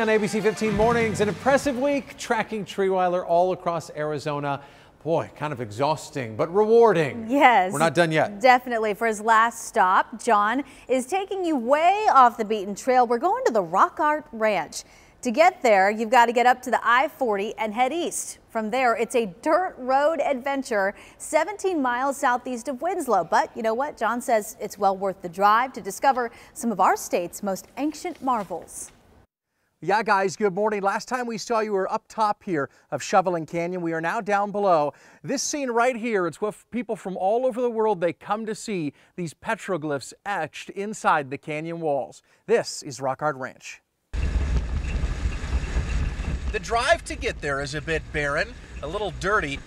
Brantley on ABC 15 Mornings. An impressive week tracking Treewiler all across Arizona. Boy, kind of exhausting, but rewarding. Yes. We're not done yet. Definitely. For his last stop, John is taking you way off the beaten trail. We're going to the Rock Art Ranch. To get there, you've got to get up to the I-40 and head east. From there, it's a dirt road adventure 17 miles southeast of Winslow. But you know what? John says it's well worth the drive to discover some of our state's most ancient marvels. Yeah, guys, good morning. Last time we saw you were up top here of Shoveling Canyon. We are now down below. This scene right here, it's what people from all over the world, they come to see these petroglyphs etched inside the canyon walls. This is Rock Art Ranch. The drive to get there is a bit barren, a little dirty.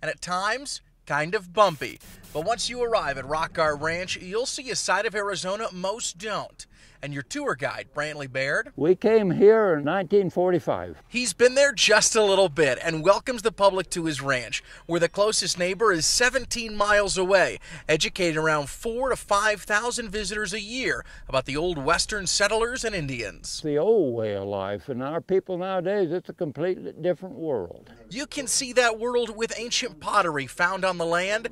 And at times, kind of bumpy. But once you arrive at Rock Art Ranch, you'll see a side of Arizona most don't. And your tour guide, Brantley Baird. We came here in 1945. He's been there just a little bit and welcomes the public to his ranch, where the closest neighbor is 17 miles away, educating around 4,000 to 5,000 visitors a year about the old Western settlers and Indians. The old way of life, and our people nowadays, it's a completely different world. You can see that world with ancient pottery found on the land,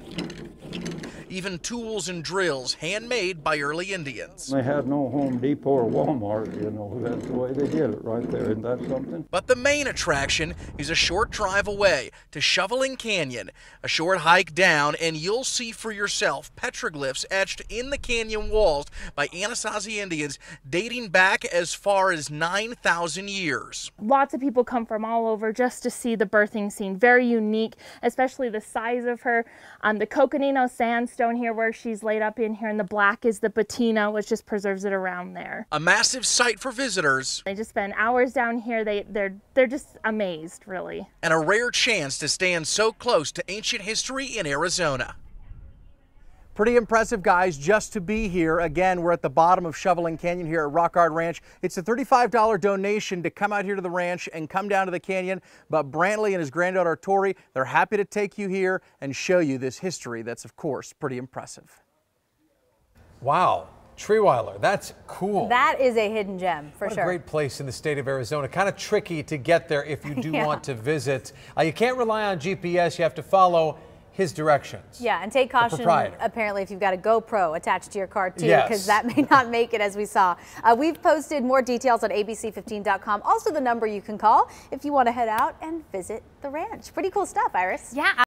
even tools and drills handmade by early Indians. They had no Home Depot or Walmart, you know, that's the way they did it right there, isn't that something? But the main attraction is a short drive away to Shoveling Canyon, a short hike down, and you'll see for yourself petroglyphs etched in the canyon walls by Anasazi Indians dating back as far as 9,000 years. Lots of people come from all over just to see the birthing scene, very unique, especially the size of her. The Coconino Sandstone here where she's laid up in here, and the black is the patina, which just preserves it around there. A massive sight for visitors. They just spend hours down here. They're just amazed, really. And a rare chance to stand so close to ancient history in Arizona. Pretty impressive, guys, just to be here. Again, we're at the bottom of Shoveling Canyon here at Rock Art Ranch. It's a $35 donation to come out here to the ranch and come down to the canyon, but Brantley and his granddaughter Tori, they're happy to take you here and show you this history that's, of course, pretty impressive. Wow. Treewiler, that's cool. That is a hidden gem, for sure. What a great place in the state of Arizona. Kind of tricky to get there if you do want to visit. You can't rely on GPS. You have to follow his directions. Yeah, and take caution, apparently, if you've got a GoPro attached to your car, too, because that may not make it, as we saw. We've posted more details on abc15.com. Also, the number you can call if you want to head out and visit the ranch. Pretty cool stuff, Iris. Yeah.